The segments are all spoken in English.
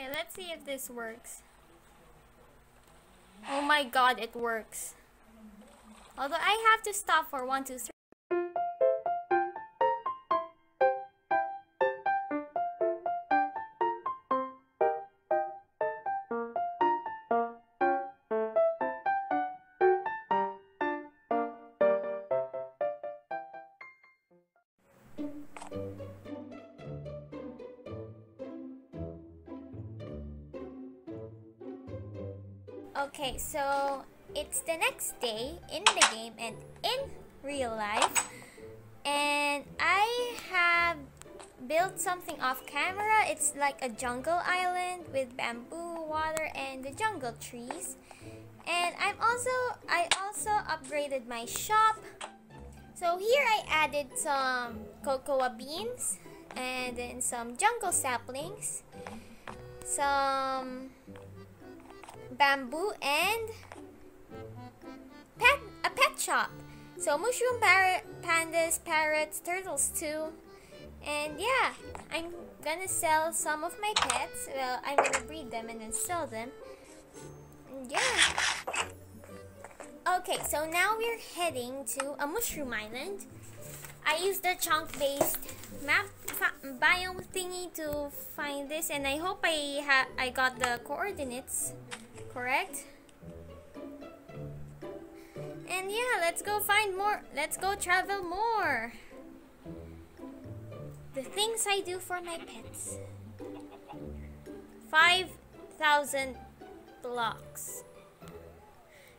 Okay, let's see if this works. Oh my god, it works. Although I have to stop for 1, 2, 3. Okay, so it's the next day in the game and in real life, and I have built something off camera. It's like a jungle island with bamboo, water, and the jungle trees. And I also upgraded my shop. So here I added some cocoa beans and then some jungle saplings, some bamboo, and a pet shop. So mushroom, pandas, parrots, turtles too. And yeah, I'm gonna sell some of my pets. Well, I'm gonna breed them and then sell them. And yeah. Okay, so now we're heading to a mushroom island. I used the chunk-based map biome thingy to find this, and I hope I got the coordinates correct. And yeah, let's go find more. Let's go travel more. The things I do for my pets. 5,000 blocks.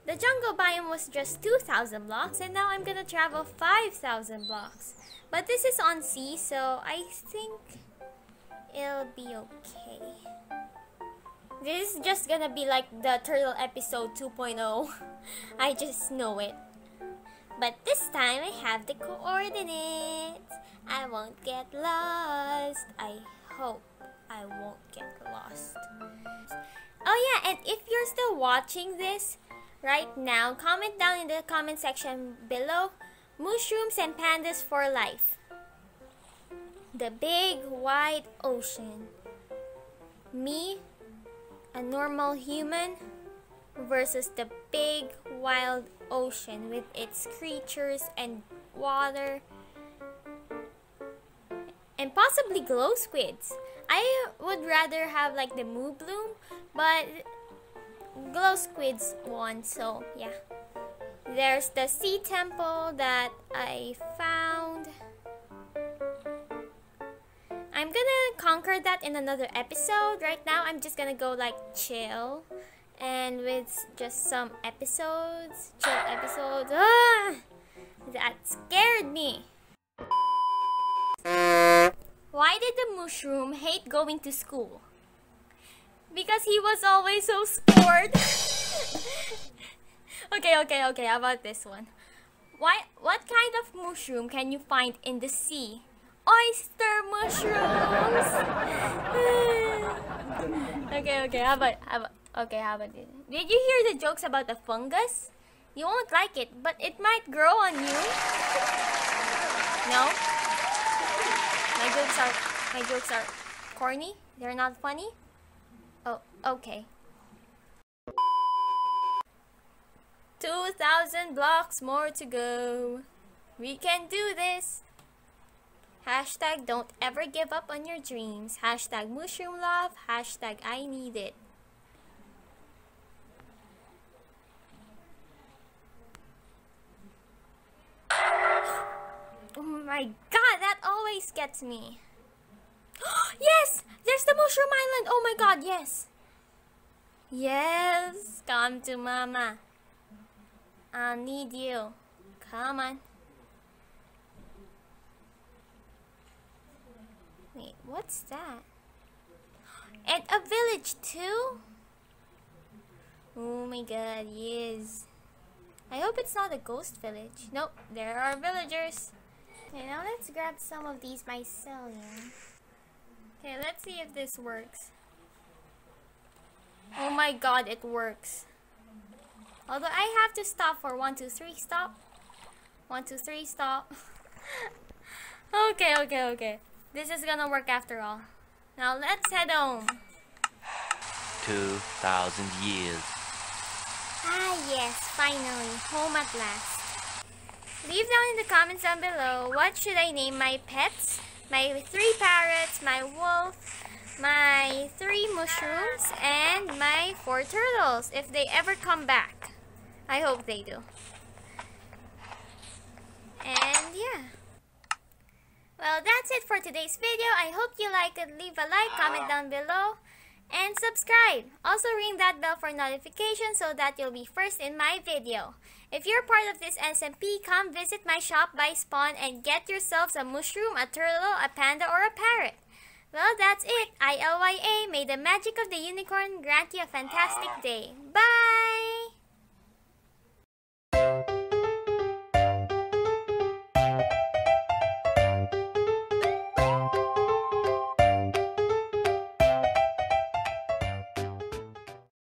The jungle biome was just 2,000 blocks, and now I'm gonna travel 5,000 blocks. But this is on sea, so I think it'll be okay. This is just gonna be like the turtle episode 2.0. I just know it. But this time I have the coordinates. I won't get lost. I hope I won't get lost. Oh yeah, and if you're still watching this right now, comment down in the comment section below, Mushrooms and Pandas for Life. The big wide ocean. Me, a normal human, versus the big wild ocean with its creatures and water and possibly glow squids. I would rather have like the moo bloom, but glow squids won, so yeah. There's the sea temple that I found. I'm gonna conquer that in another episode. Right now I'm just gonna go like chill and with just some episodes, chill episodes. Ah, that scared me. Why did the mushroom hate going to school? Because he was always so scared. Okay, about this one. Why? What kind of mushroom can you find in the sea? Oyster mushrooms. Okay. How about this? Did you hear the jokes about the fungus? You won't like it, but it might grow on you. No. My jokes are corny. They're not funny. Oh, okay. 2,000 blocks more to go. We can do this. Hashtag don't ever give up on your dreams. Hashtag mushroom love. Hashtag I need it. Oh my god, that always gets me. Yes! There's the mushroom island! Oh my god, yes! Yes! Come to mama. I need you. Come on. Wait, what's that? And a village too? Oh my god, yes. I hope it's not a ghost village. Nope, there are villagers. Okay, now let's grab some of these myself. Okay, let's see if this works. Oh my god, it works. Although I have to stop for 1, 2, 3, stop. 1, 2, 3, stop. Okay. This is gonna work after all. Now let's head home. 2,000 years. Ah yes, finally, home at last. Leave down in the comments down below, what should I name my pets? My 3 parrots, my wolf, my 3 mushrooms, and my 4 turtles, if they ever come back. I hope they do. And yeah. Well, that's it for today's video. I hope you liked it. Leave a like, comment down below, and subscribe. Also ring that bell for notifications so that you'll be first in my video. If you're part of this SMP, come visit my shop by Spawn and get yourselves a mushroom, a turtle, a panda, or a parrot. Well, that's it. ILYA, may the magic of the unicorn grant you a fantastic day. Bye!